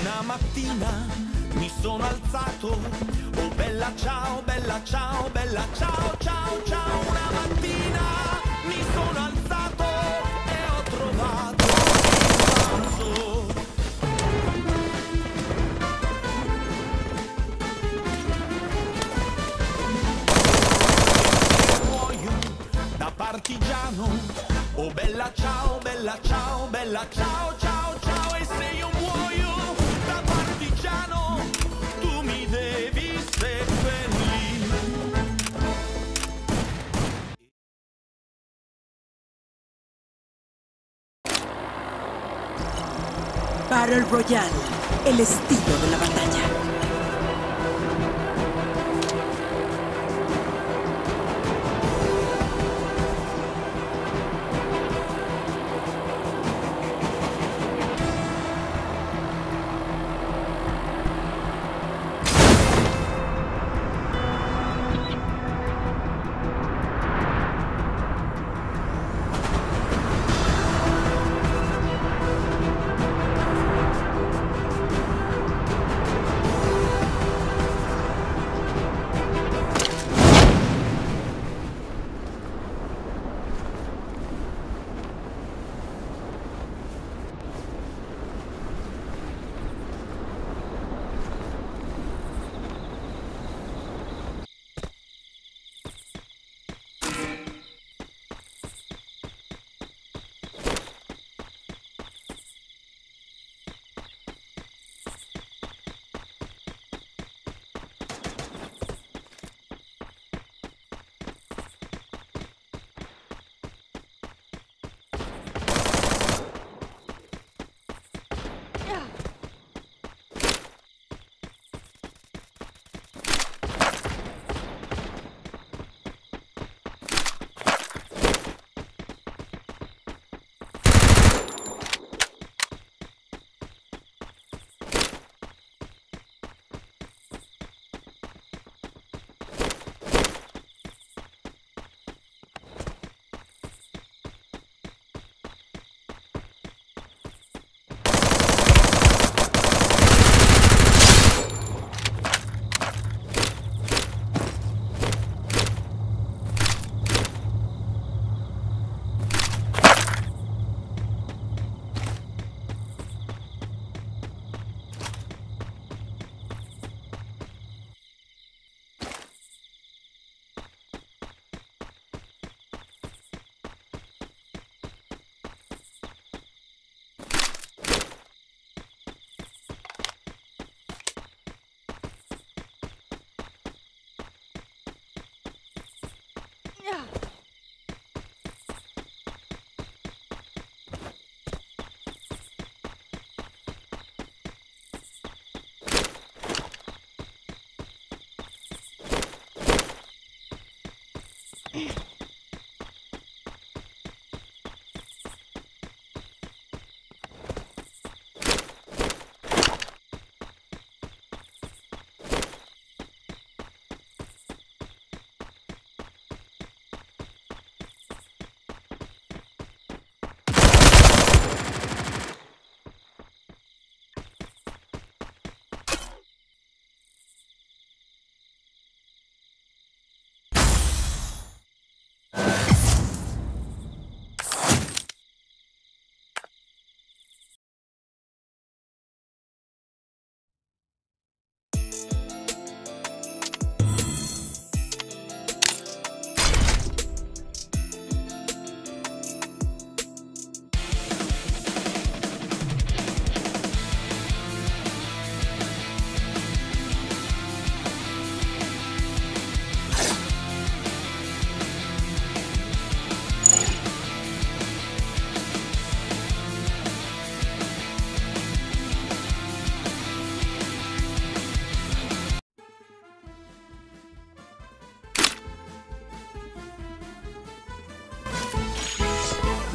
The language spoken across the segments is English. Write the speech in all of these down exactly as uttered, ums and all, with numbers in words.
Una mattina mi sono alzato, oh bella ciao, bella ciao, bella ciao, ciao, ciao. Una mattina mi sono alzato e ho trovato un pranzo. Muoio da partigiano, oh bella ciao, bella ciao, bella ciao, ciao, ciao. E se io muoio da partigiano, tu mi devi seppellire. Battle Royale, el estilo de la batalla.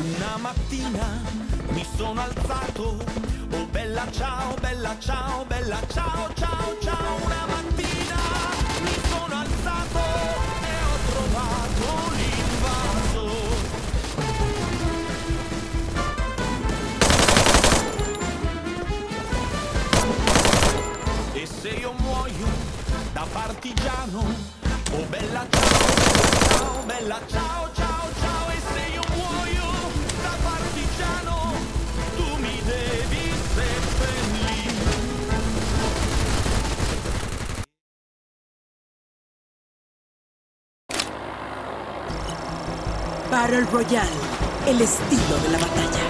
Una mattina mi sono alzato, oh bella ciao, bella ciao, bella ciao, ciao, ciao. Una mattina mi sono alzato e ho trovato l'invaso. castigiano. Oh bella ciao, bella ciao, ciao, ciao. E se io muoio da partigiano, tu mi devi seppellire. Battle Royale, el estilo de la batalla.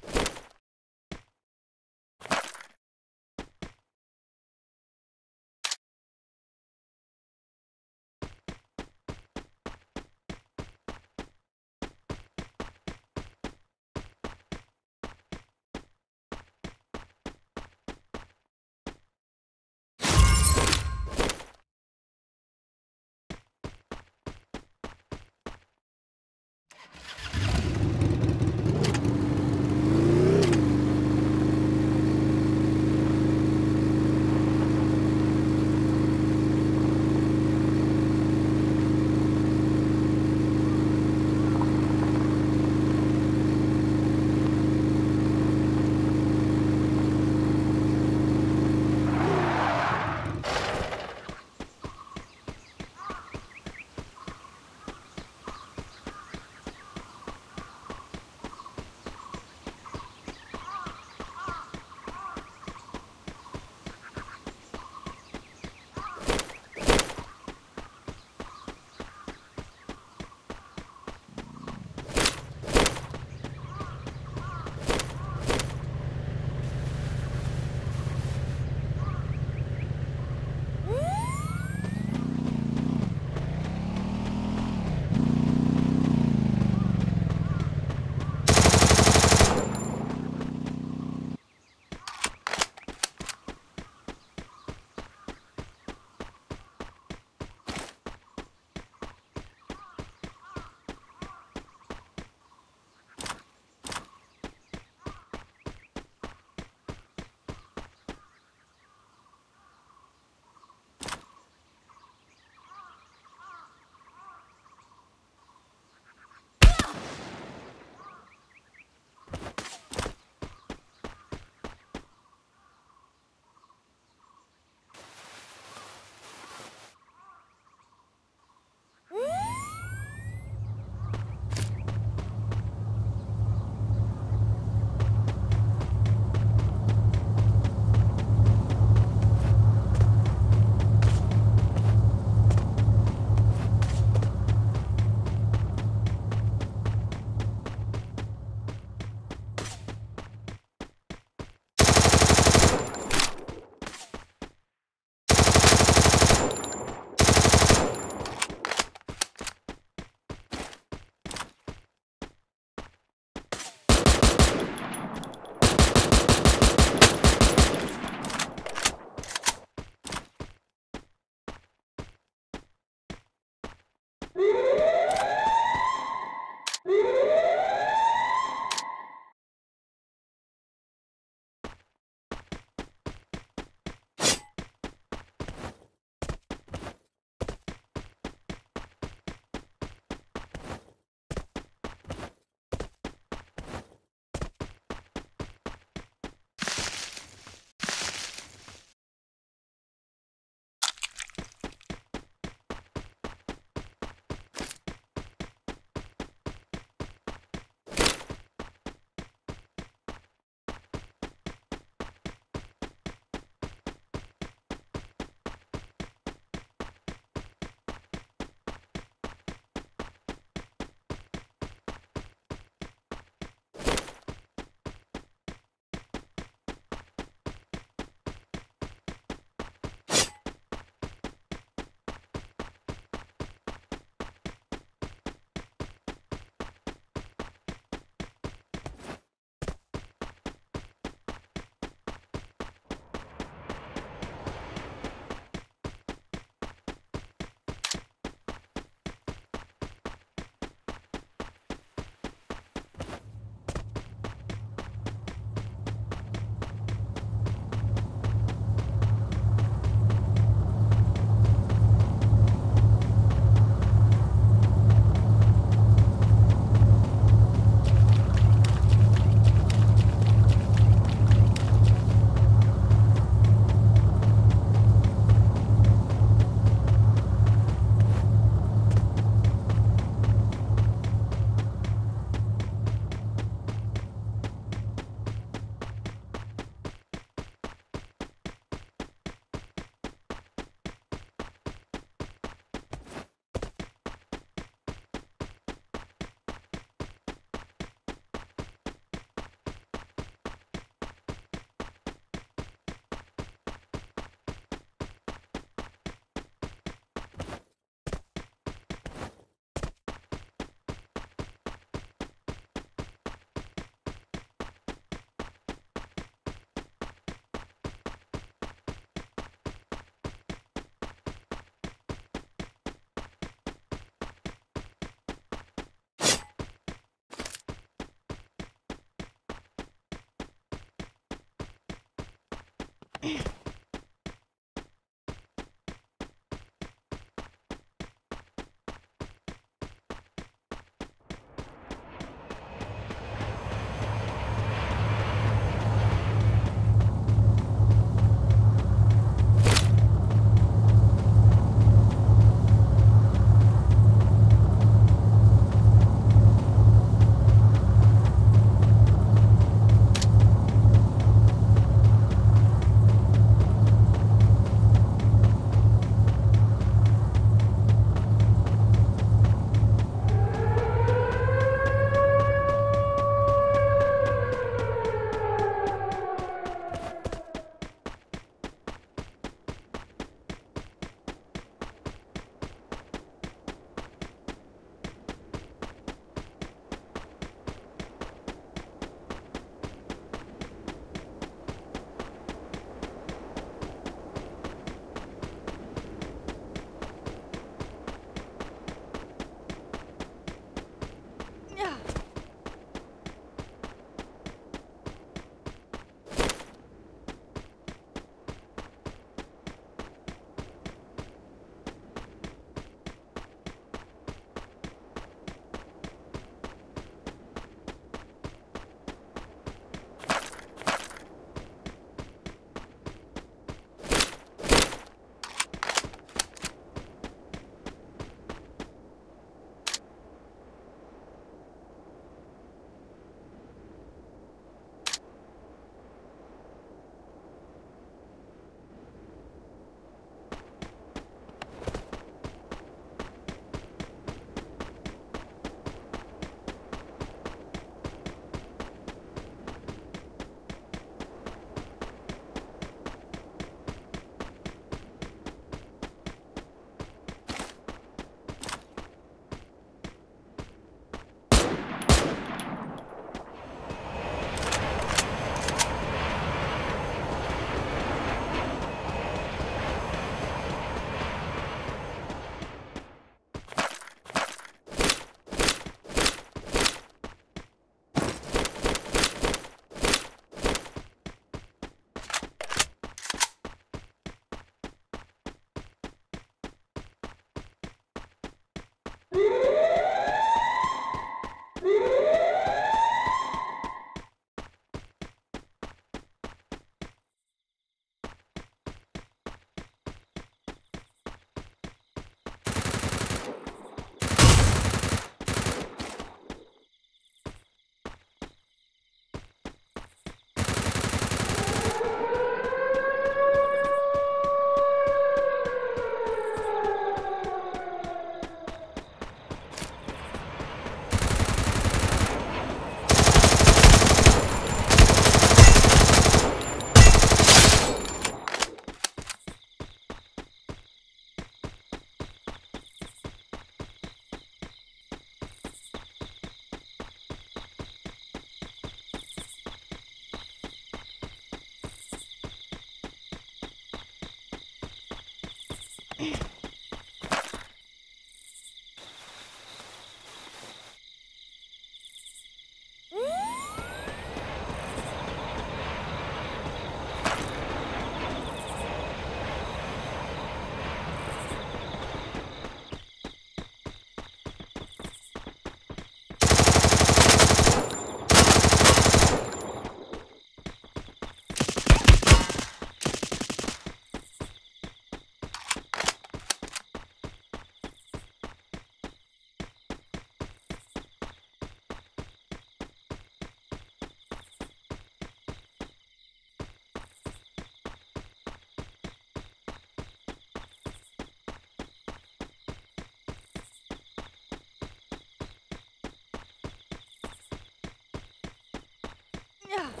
Yeah.